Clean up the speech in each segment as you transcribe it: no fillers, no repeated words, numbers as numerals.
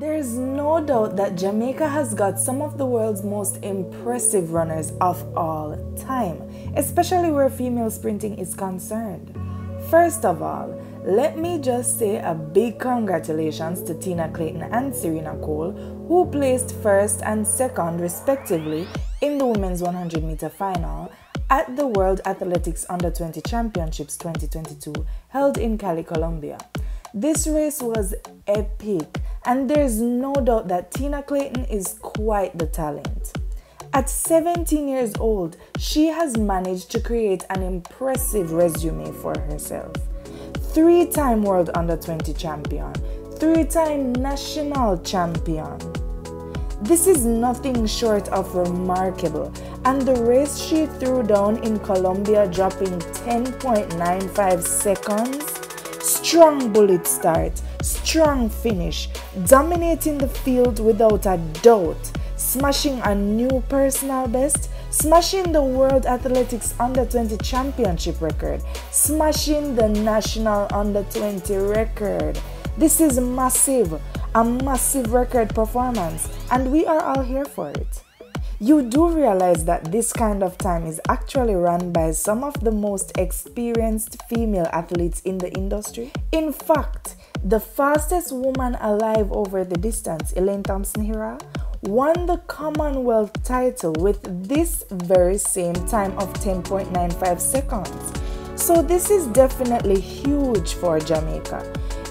There is no doubt that Jamaica has got some of the world's most impressive runners of all time, especially where female sprinting is concerned. First of all, let me just say a big congratulations to Tina Clayton and Serena Cole, who placed first and second respectively in the women's 100-meter final at the World Athletics Under 20 Championships 2022 held in Cali, Colombia. This race was epic, and there's no doubt that Tina Clayton is quite the talent. At 17 years old, she has managed to create an impressive resume for herself. Three-time World Under 20 champion, three-time national champion. This is nothing short of remarkable, and the race she threw down in Colombia, dropping 10.95 seconds, strong bullet start, strong finish, dominating the field without a doubt, smashing a new personal best, smashing the World Athletics Under 20 Championship record, smashing the National Under 20 record. This is massive, a massive record performance, and we are all here for it. You do realize that this kind of time is actually run by some of the most experienced female athletes in the industry? In fact, the fastest woman alive over the distance, Elaine Thompson-Herah, won the Commonwealth title with this very same time of 10.95 seconds. So this is definitely huge for Jamaica.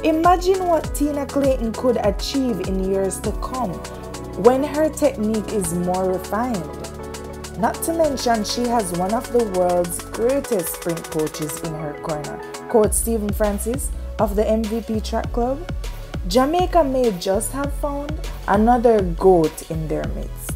Imagine what Tina Clayton could achieve in years to come when her technique is more refined. Not to mention, she has one of the world's greatest sprint coaches in her corner, Coach Stephen Francis of the MVP Track Club. Jamaica may just have found another GOAT in their midst.